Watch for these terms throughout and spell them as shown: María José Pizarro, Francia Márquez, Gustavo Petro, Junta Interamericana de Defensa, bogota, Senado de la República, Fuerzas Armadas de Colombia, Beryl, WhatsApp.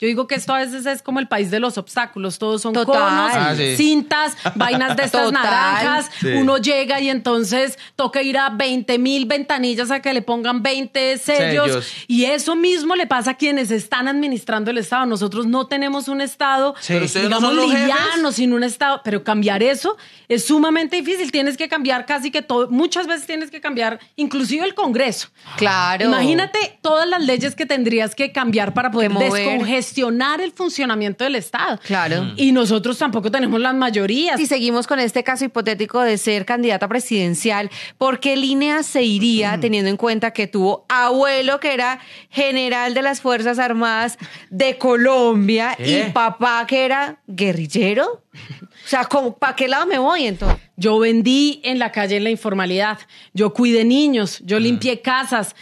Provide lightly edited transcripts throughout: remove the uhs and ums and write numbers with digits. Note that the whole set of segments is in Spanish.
Yo digo que esto a veces es como el país de los obstáculos. Todos son conos, cintas, vainas de estas naranjas. Sí. Uno llega y entonces toca ir a 20,000 ventanillas a que le pongan 20 sellos. Y eso mismo le pasa a quienes están administrando el Estado. Nosotros no tenemos un Estado, digamos, liviano, sino un Estado. Pero cambiar eso es sumamente difícil. Tienes que cambiar casi que todo. Muchas veces tienes que cambiar inclusive el Congreso. Claro. Imagínate todas las leyes que tendrías que cambiar para poder descongestionar el funcionamiento del Estado. Claro. Y nosotros tampoco tenemos las mayorías. Si seguimos con este caso hipotético de ser candidata presidencial, ¿por qué línea se iría teniendo en cuenta que tuvo abuelo que era general de las Fuerzas Armadas de Colombia y papá que era guerrillero? O sea, ¿para qué lado me voy entonces? Yo vendí en la calle en la informalidad, yo cuidé niños, yo limpié casas,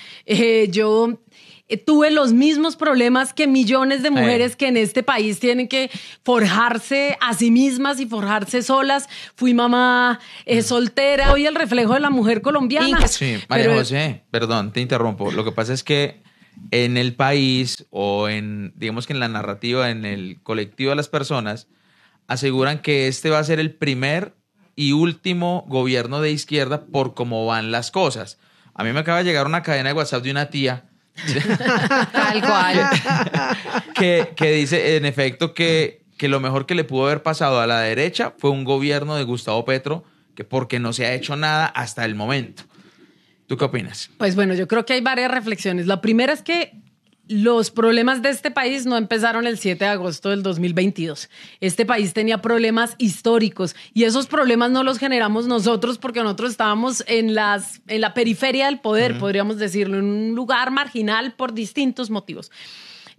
yo tuve los mismos problemas que millones de mujeres que en este país tienen que forjarse a sí mismas y forjarse solas. Fui mamá soltera, hoy el reflejo de la mujer colombiana. Sí, María José, perdón, te interrumpo. Lo que pasa es que en el país o en, digamos que en la narrativa, en el colectivo de las personas, aseguran que este va a ser el primer y último gobierno de izquierda por cómo van las cosas. A mí me acaba de llegar una cadena de WhatsApp de una tía. Tal cual. Que dice, en efecto, que lo mejor que le pudo haber pasado a la derecha fue un gobierno de Gustavo Petro, que porque no se ha hecho nada hasta el momento. ¿Tú qué opinas? Pues bueno, yo creo que hay varias reflexiones. La primera es que los problemas de este país no empezaron el 7 de agosto del 2022. Este país tenía problemas históricos y esos problemas no los generamos nosotros porque nosotros estábamos en la periferia del poder, podríamos decirlo, en un lugar marginal por distintos motivos.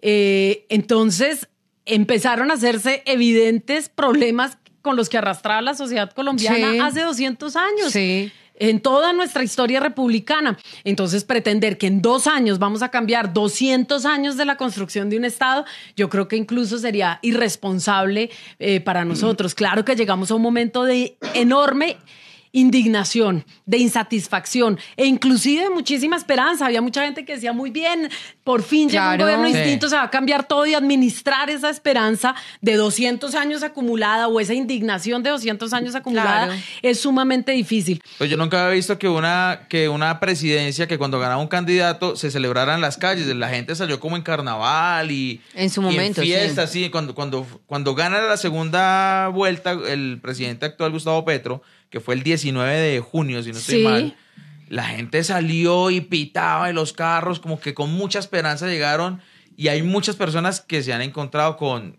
Entonces empezaron a hacerse evidentes problemas con los que arrastraba la sociedad colombiana hace 200 años. Sí. En toda nuestra historia republicana. Entonces, pretender que en 2 años vamos a cambiar 200 años de la construcción de un Estado, yo creo que incluso sería irresponsable para nosotros. Claro que llegamos a un momento de enorme indignación, de insatisfacción e inclusive de muchísima esperanza. Había mucha gente que decía, muy bien, por fin llega un gobierno distinto, se va a cambiar todo, y administrar esa esperanza de 200 años acumulada o esa indignación de 200 años acumulada es sumamente difícil. Pues yo nunca había visto que una presidencia que cuando ganaba un candidato se celebrara en las calles. La gente salió como en carnaval y en su momento, en fiestas. Sí. Cuando gana la segunda vuelta el presidente actual Gustavo Petro, que fue el 19 de junio, si no estoy mal, la gente salió y pitaba de los carros, como que con mucha esperanza llegaron, y hay muchas personas que se han encontrado con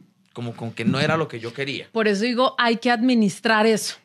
que no era lo que yo quería. Por eso digo, hay que administrar eso.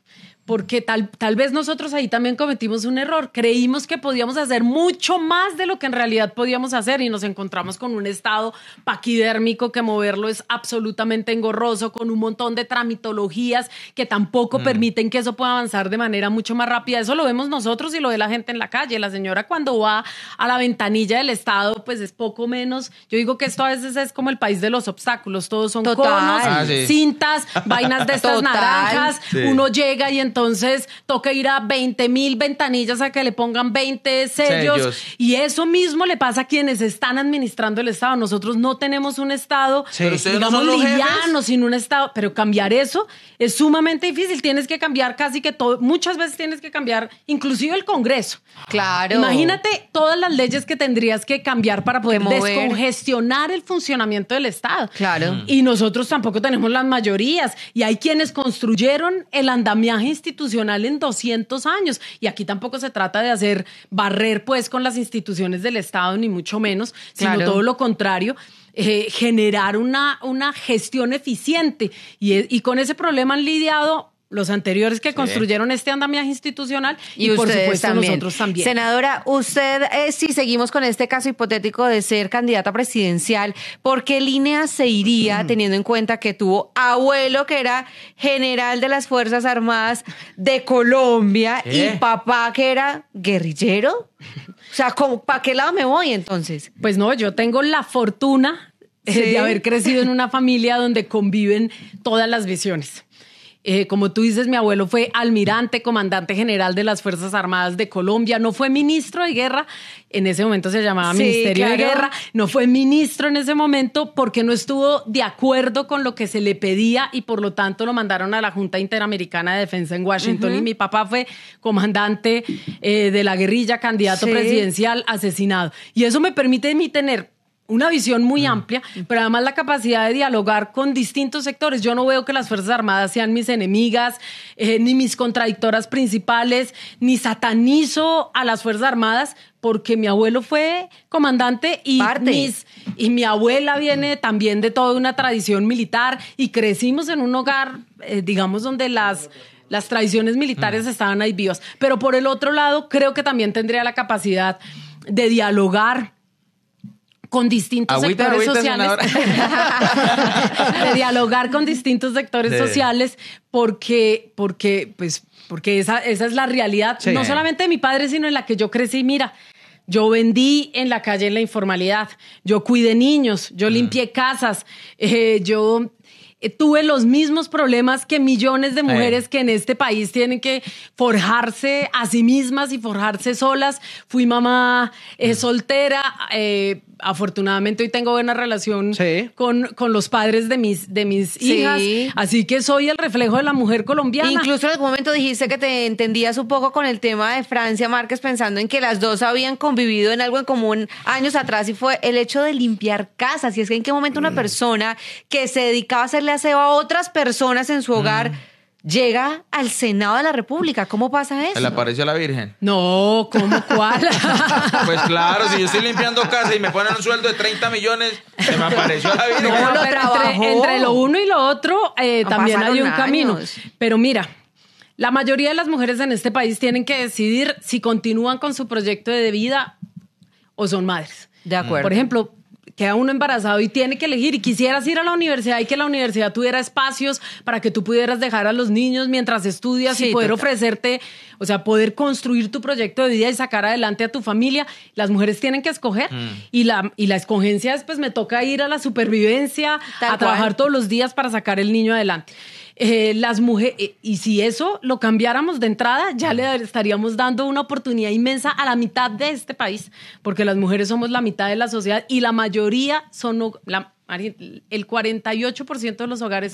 Porque tal vez nosotros ahí también cometimos un error. Creímos que podíamos hacer mucho más de lo que en realidad podíamos hacer y nos encontramos con un Estado paquidérmico que moverlo es absolutamente engorroso, con un montón de tramitologías que tampoco permiten que eso pueda avanzar de manera mucho más rápida. Eso lo vemos nosotros y lo ve la gente en la calle. La señora cuando va a la ventanilla del Estado, pues es poco menos. Yo digo que esto a veces es como el país de los obstáculos. Todos son conos, cintas, vainas de estas naranjas. Sí. Uno llega y entonces toca ir a 20,000 ventanillas a que le pongan 20 sellos. Y eso mismo le pasa a quienes están administrando el Estado. Nosotros no tenemos un Estado, digamos, liviano, sino un Estado. Pero cambiar eso es sumamente difícil. Tienes que cambiar casi que todo. Muchas veces tienes que cambiar inclusive el Congreso. Claro. Imagínate todas las leyes que tendrías que cambiar para poder descongestionar el funcionamiento del Estado. Claro. Y nosotros tampoco tenemos las mayorías. Y hay quienes construyeron el andamiaje institucional en 200 años. Y aquí tampoco se trata de hacer barrer pues con las instituciones del Estado, ni mucho menos, sino todo lo contrario, generar una gestión eficiente. Y con ese problema han lidiado los anteriores que construyeron este andamiaje institucional y por supuesto también. Nosotros también. Senadora, usted, si seguimos con este caso hipotético de ser candidata presidencial, ¿por qué línea se iría teniendo en cuenta que tuvo abuelo que era general de las Fuerzas Armadas de Colombia y papá que era guerrillero? O sea, ¿para qué lado me voy entonces? Pues no, yo tengo la fortuna de haber crecido en una familia donde conviven todas las visiones. Como tú dices, mi abuelo fue almirante, comandante general de las Fuerzas Armadas de Colombia, no fue ministro de guerra, en ese momento se llamaba Ministerio de Guerra, no fue ministro en ese momento porque no estuvo de acuerdo con lo que se le pedía y por lo tanto lo mandaron a la Junta Interamericana de Defensa en Washington. Uh-huh. Y mi papá fue comandante de la guerrilla, candidato presidencial, asesinado. Y eso me permite a mí tener una visión muy amplia, pero además la capacidad de dialogar con distintos sectores. Yo no veo que las Fuerzas Armadas sean mis enemigas, ni mis contradictoras principales, ni satanizo a las Fuerzas Armadas, porque mi abuelo fue comandante y mi abuela viene también de toda una tradición militar y crecimos en un hogar, digamos, donde las tradiciones militares estaban ahí vivas. Pero por el otro lado, creo que también tendría la capacidad de dialogar con distintos sectores sociales, de dialogar con distintos sectores sociales, porque esa es la realidad, no solamente de mi padre, sino en la que yo crecí. Mira, yo vendí en la calle, en la informalidad, yo cuidé niños, yo limpié casas, yo tuve los mismos problemas que millones de mujeres que en este país tienen que forjarse a sí mismas y forjarse solas. Fui mamá soltera. Afortunadamente hoy tengo buena relación con los padres de mis hijas. Así que soy el reflejo de la mujer colombiana. Incluso en algún momento dijiste que te entendías un poco con el tema de Francia Márquez, pensando en que las dos habían convivido en algo en común años atrás, y fue el hecho de limpiar casas. Y es que en qué momento una persona que se dedicaba a hacerle aseo a otras personas en su hogar llega al Senado de la República. ¿Cómo pasa eso? ¿Le apareció a la Virgen? No, ¿cómo cuál? Pues claro, si yo estoy limpiando casa y me ponen un sueldo de 30 millones, se me apareció a la Virgen. No, no, pero entre lo uno y lo otro también hay un camino. Pero mira, la mayoría de las mujeres en este país tienen que decidir si continúan con su proyecto de vida o son madres. De acuerdo. Por ejemplo, queda uno embarazado y tiene que elegir, y quisieras ir a la universidad y que la universidad tuviera espacios para que tú pudieras dejar a los niños mientras estudias y poder ofrecerte, o sea, poder construir tu proyecto de vida y sacar adelante a tu familia. Las mujeres tienen que escoger y la escogencia es, pues me toca ir a la supervivencia, trabajar todos los días para sacar el niño adelante. Las mujeres, y si eso lo cambiáramos de entrada, ya le estaríamos dando una oportunidad inmensa a la mitad de este país, porque las mujeres somos la mitad de la sociedad y la mayoría son, el 48% de los hogares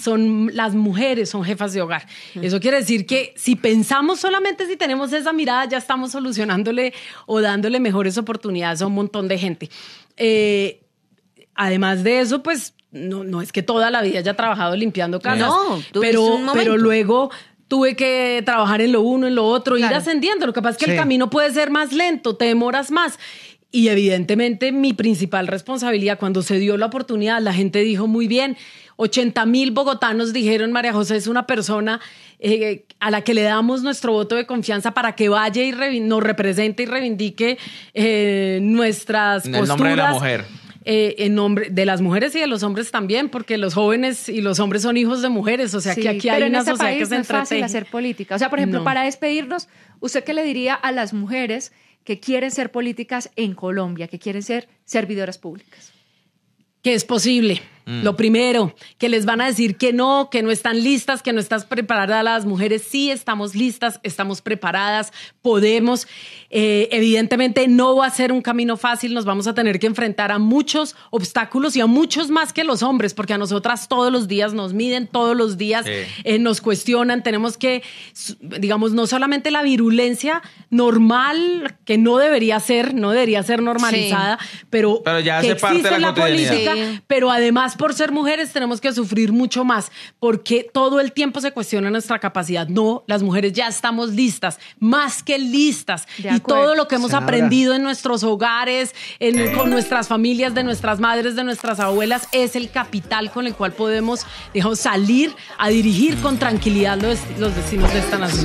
son las mujeres, son jefas de hogar. Eso quiere decir que si pensamos solamente, si tenemos esa mirada, ya estamos solucionándole o dándole mejores oportunidades a un montón de gente. Además de eso, pues No es que toda la vida haya trabajado limpiando casas, pero luego tuve que trabajar en lo uno, en lo otro, ir ascendiendo. Lo que pasa es que el camino puede ser más lento, te demoras más. Y evidentemente mi principal responsabilidad, cuando se dio la oportunidad, la gente dijo muy bien, 80,000 bogotanos dijeron, María José es una persona a la que le damos nuestro voto de confianza para que vaya y nos represente y reivindique nuestras posturas. En el nombre de la mujer. En nombre de las mujeres y de los hombres también, porque los jóvenes y los hombres son hijos de mujeres, o sea que aquí hay una sociedad que se entretiene. Pero en este país no es fácil hacer política. O sea, por ejemplo, para despedirnos, ¿usted qué le diría a las mujeres que quieren ser políticas en Colombia, que quieren ser servidoras públicas? Que es posible. Lo primero, que les van a decir que no están listas, que no están preparadas. Las mujeres sí estamos listas, estamos preparadas, podemos. Evidentemente no va a ser un camino fácil, nos vamos a tener que enfrentar a muchos obstáculos y a muchos más que los hombres, porque a nosotras todos los días nos miden, todos los días nos cuestionan. Tenemos que, digamos, no solamente la virulencia normal, que no debería ser normalizada, pero ya que existe parte de la política, pero además por ser mujeres tenemos que sufrir mucho más, porque todo el tiempo se cuestiona nuestra capacidad. No, las mujeres ya estamos listas, más que listas. Y todo lo que hemos aprendido en nuestros hogares, con nuestras familias, de nuestras madres, de nuestras abuelas, es el capital con el cual podemos, digamos, salir a dirigir con tranquilidad los destinos de esta nación.